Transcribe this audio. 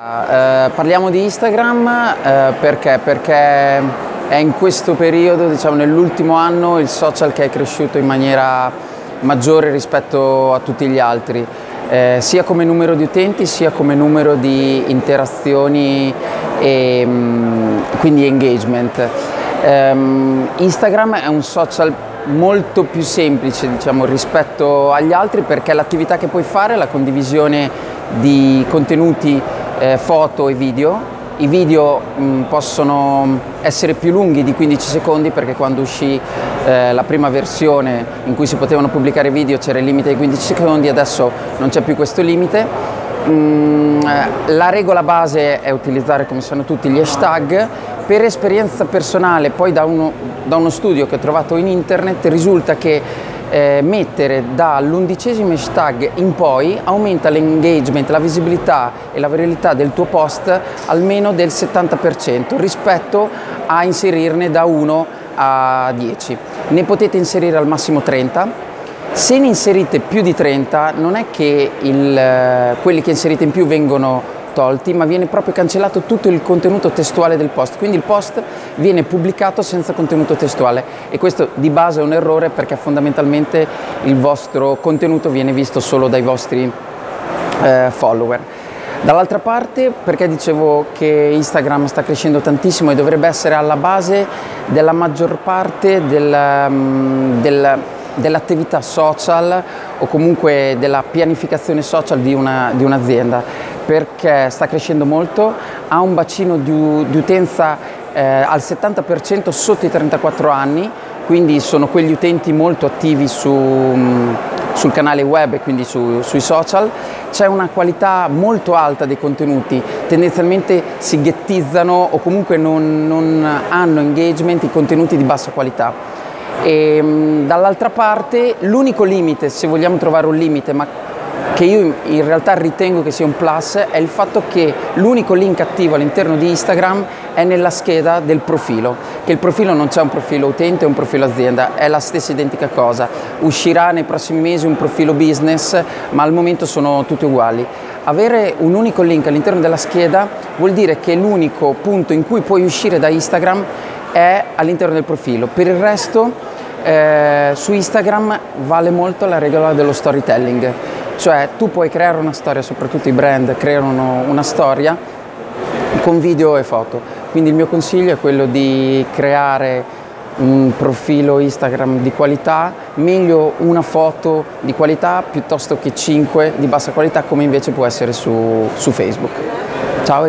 Parliamo di Instagram perché? Perché è in questo periodo, diciamo nell'ultimo anno, il social che è cresciuto in maniera maggiore rispetto a tutti gli altri, sia come numero di utenti sia come numero di interazioni e quindi engagement. Instagram è un social molto più semplice, diciamo, rispetto agli altri, perché l'attività che puoi fare è la condivisione di contenuti, foto e video. I video possono essere più lunghi di 15 secondi, perché quando uscì la prima versione in cui si potevano pubblicare video c'era il limite di 15 secondi, adesso non c'è più questo limite. La regola base è utilizzare, come sanno tutti, gli hashtag. Per esperienza personale, poi da uno studio che ho trovato in internet, risulta che mettere dall'11° hashtag in poi aumenta l'engagement, la visibilità e la viralità del tuo post almeno del 70% rispetto a inserirne da 1 a 10. Ne potete inserire al massimo 30. Se ne inserite più di 30 non è che quelli che inserite in più vengono tolti, ma viene proprio cancellato tutto il contenuto testuale del post, quindi il post viene pubblicato senza contenuto testuale, e questo di base è un errore, perché fondamentalmente il vostro contenuto viene visto solo dai vostri follower. Dall'altra parte, perché dicevo che Instagram sta crescendo tantissimo e dovrebbe essere alla base della maggior parte dell'attività social, o comunque della pianificazione social di un'azienda, perché sta crescendo molto, ha un bacino di utenza al 70% sotto i 34 anni, quindi sono quegli utenti molto attivi sul canale web e quindi sui social. C'è una qualità molto alta dei contenuti, tendenzialmente si ghettizzano o comunque non hanno engagement i contenuti di bassa qualità. E dall'altra parte l'unico limite, se vogliamo trovare un limite, ma che io in realtà ritengo che sia un plus, è il fatto che l'unico link attivo all'interno di Instagram è nella scheda del profilo, che il profilo non c'è un profilo utente e un profilo azienda, è la stessa identica cosa. Uscirà nei prossimi mesi un profilo business, ma al momento sono tutti uguali. Avere un unico link all'interno della scheda vuol dire che l'unico punto in cui puoi uscire da Instagram è all'interno del profilo. Per il resto su Instagram vale molto la regola dello storytelling, cioè tu puoi creare una storia, soprattutto i brand creano una storia con video e foto, quindi il mio consiglio è quello di creare un profilo Instagram di qualità, meglio una foto di qualità piuttosto che 5 di bassa qualità, come invece può essere su Facebook. Ciao.